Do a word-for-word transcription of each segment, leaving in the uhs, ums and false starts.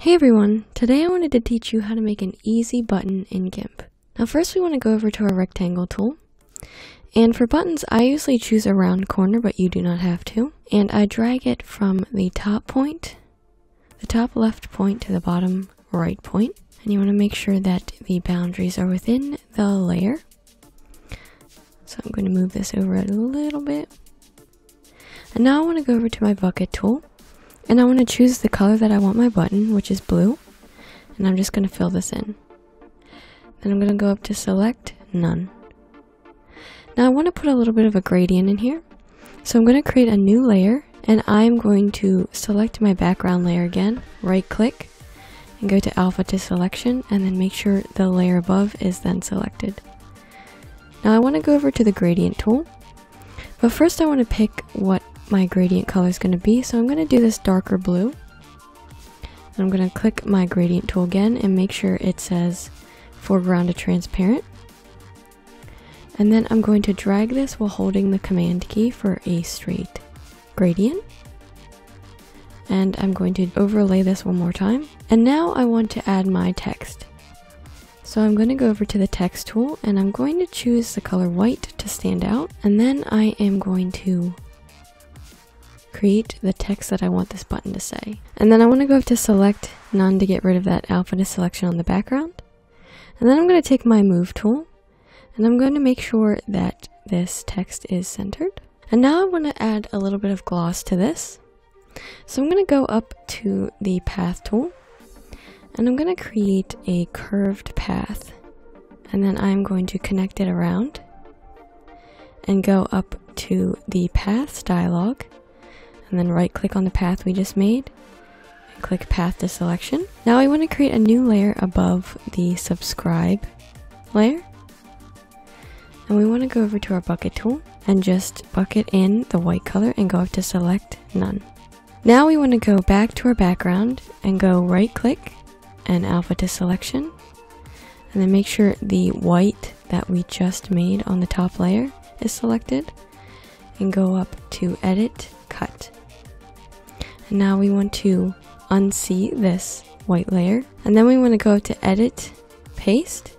Hey everyone, today I wanted to teach you how to make an easy button in GIMP. Now first we want to go over to our rectangle tool. And for buttons, I usually choose a round corner, but you do not have to. And I drag it from the top point, the top left point to the bottom right point. And you want to make sure that the boundaries are within the layer. So I'm going to move this over a little bit. And now I want to go over to my bucket tool. And I want to choose the color that I want my button, which is blue. And I'm just going to fill this in. Then I'm going to go up to select, none. Now I want to put a little bit of a gradient in here. So I'm going to create a new layer. And I'm going to select my background layer again, right click, and go to alpha to selection. And then make sure the layer above is then selected. Now I want to go over to the gradient tool. But first I want to pick what my gradient color is going to be, so I'm going to do this darker blue. And I'm going to click my gradient tool again and make sure it says foreground to transparent. And then I'm going to drag this while holding the command key for a straight gradient. And I'm going to overlay this one more time. And now I want to add my text. So I'm going to go over to the text tool and I'm going to choose the color white to stand out. And then I am going to create the text that I want this button to say. And then I want to go up to select none to get rid of that alpha to selection on the background. And then I'm going to take my move tool and I'm going to make sure that this text is centered. And now I want to add a little bit of gloss to this. So I'm going to go up to the path tool and I'm going to create a curved path. And then I'm going to connect it around and go up to the paths dialog. And then right click on the path we just made and click path to selection. Now I want to create a new layer above the subscribe layer. And we want to go over to our bucket tool and just bucket in the white color and go up to select none. Now we want to go back to our background and go right click and alpha to selection. And then make sure the white that we just made on the top layer is selected and go up to edit, cut. And now we want to unsee this white layer. And then we want to go to edit, paste.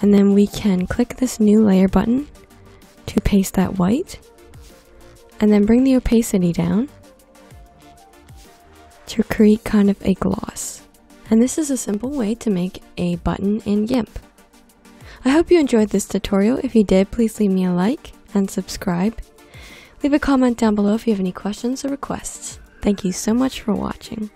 And then we can click this new layer button to paste that white. And then bring the opacity down to create kind of a gloss. And this is a simple way to make a button in GIMP. I hope you enjoyed this tutorial. If you did, please leave me a like and subscribe. Leave a comment down below if you have any questions or requests. Thank you so much for watching.